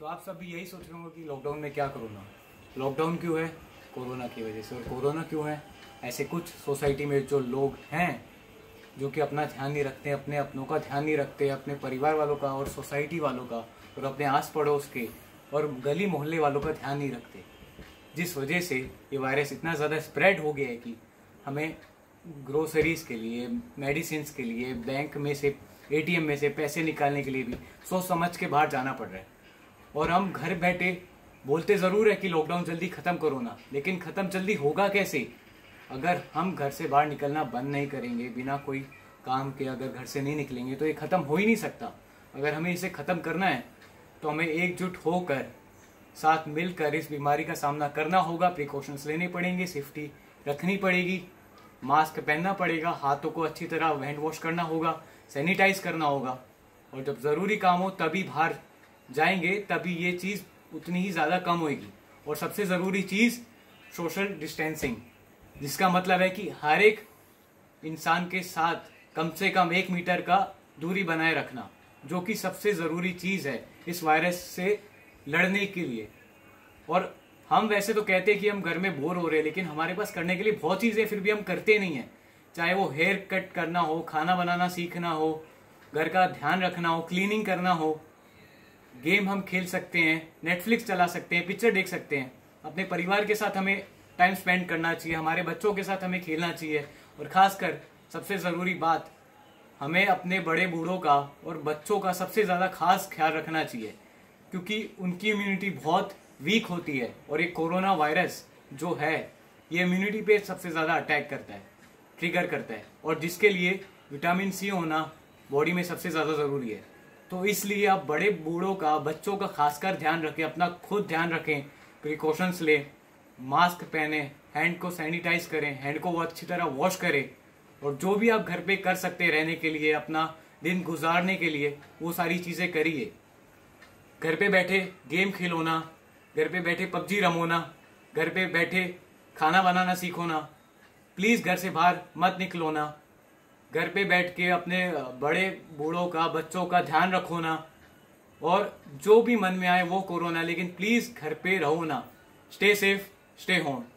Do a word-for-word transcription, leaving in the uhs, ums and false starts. तो आप सब भी यही सोच रहे होंगे कि लॉकडाउन में क्या कोरोना, लॉकडाउन क्यों है? कोरोना की वजह से। और कोरोना क्यों है? ऐसे कुछ सोसाइटी में जो लोग हैं जो कि अपना ध्यान नहीं रखते, अपने अपनों का ध्यान नहीं रखते, अपने परिवार वालों का और सोसाइटी वालों का और अपने आस पड़ोस के और गली मोहल्ले वालों का ध्यान नहीं रखते, जिस वजह से ये वायरस इतना ज़्यादा स्प्रेड हो गया है कि हमें ग्रोसरीज़ के लिए, मेडिसिन के लिए, बैंक में से, एटीएम में से पैसे निकालने के लिए भी सोच समझ के बाहर जाना पड़ रहा है। और हम घर बैठे बोलते ज़रूर है कि लॉकडाउन जल्दी ख़त्म करो ना, लेकिन ख़त्म जल्दी होगा कैसे अगर हम घर से बाहर निकलना बंद नहीं करेंगे? बिना कोई काम के अगर घर से नहीं निकलेंगे तो ये ख़त्म हो ही नहीं सकता। अगर हमें इसे ख़त्म करना है तो हमें एकजुट होकर, साथ मिलकर इस बीमारी का सामना करना होगा। प्रिकॉशंस लेने पड़ेंगे, सेफ्टी रखनी पड़ेगी, मास्क पहनना पड़ेगा, हाथों को अच्छी तरह हैंड वॉश करना होगा, सैनिटाइज करना होगा। और जब ज़रूरी काम हो तभी बाहर जाएंगे, तभी ये चीज़ उतनी ही ज़्यादा कम होगी। और सबसे ज़रूरी चीज़ सोशल डिस्टेंसिंग, जिसका मतलब है कि हर एक इंसान के साथ कम से कम एक मीटर का दूरी बनाए रखना, जो कि सबसे ज़रूरी चीज़ है इस वायरस से लड़ने के लिए। और हम वैसे तो कहते हैं कि हम घर में बोर हो रहे हैं, लेकिन हमारे पास करने के लिए बहुत चीज़ें फिर भी हम करते नहीं हैं। चाहे वो हेयर कट करना हो, खाना बनाना सीखना हो, घर का ध्यान रखना हो, क्लीनिंग करना हो, गेम हम खेल सकते हैं, नेटफ्लिक्स चला सकते हैं, पिक्चर देख सकते हैं। अपने परिवार के साथ हमें टाइम स्पेंड करना चाहिए, हमारे बच्चों के साथ हमें खेलना चाहिए। और ख़ासकर सबसे ज़रूरी बात, हमें अपने बड़े बूढ़ों का और बच्चों का सबसे ज़्यादा खास ख्याल रखना चाहिए, क्योंकि उनकी इम्यूनिटी बहुत वीक होती है। और ये कोरोना वायरस जो है ये इम्यूनिटी पे सबसे ज़्यादा अटैक करता है, ट्रिगर करता है, और जिसके लिए विटामिन सी होना बॉडी में सबसे ज़्यादा ज़रूरी है। तो इसलिए आप बड़े बूढ़ों का, बच्चों का खासकर ध्यान रखें, अपना खुद ध्यान रखें, प्रिकॉशंस लें, मास्क पहने, हैंड को सैनिटाइज करें, हैंड को अच्छी तरह वॉश करें, और जो भी आप घर पे कर सकते रहने के लिए, अपना दिन गुजारने के लिए, वो सारी चीज़ें करिए। घर पे बैठे गेम खेलोना, घर पे बैठे पबजी रमोना, घर पे बैठे खाना बनाना सीखोना, प्लीज़ घर से बाहर मत निकलोना। घर पे बैठ के अपने बड़े बूढ़ों का, बच्चों का ध्यान रखोना, और जो भी मन में आए वो करो ना, लेकिन प्लीज़ घर पे रहो ना। Stay safe, stay home.